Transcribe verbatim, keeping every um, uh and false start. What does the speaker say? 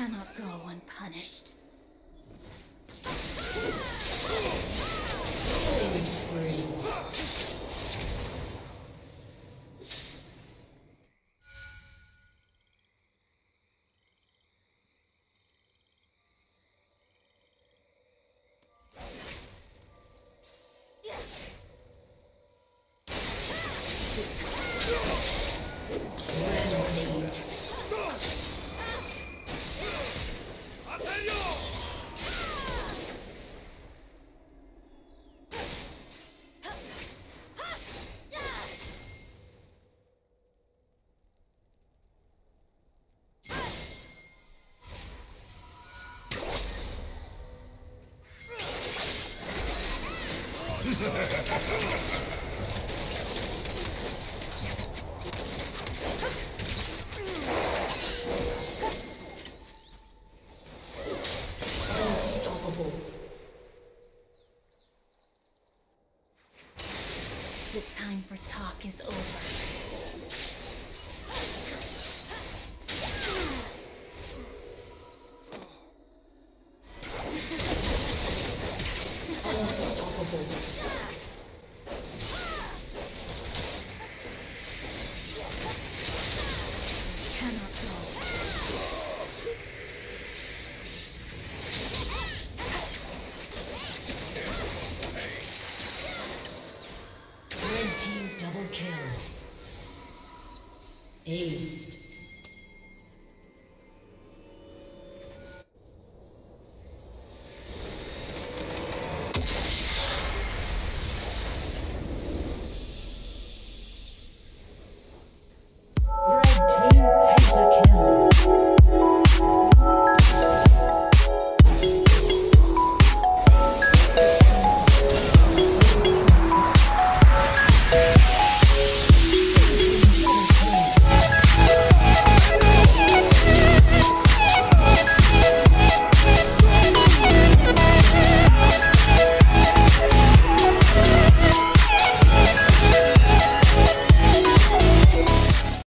cannot go unpunished. Unstoppable. The time for talk is over. Aced.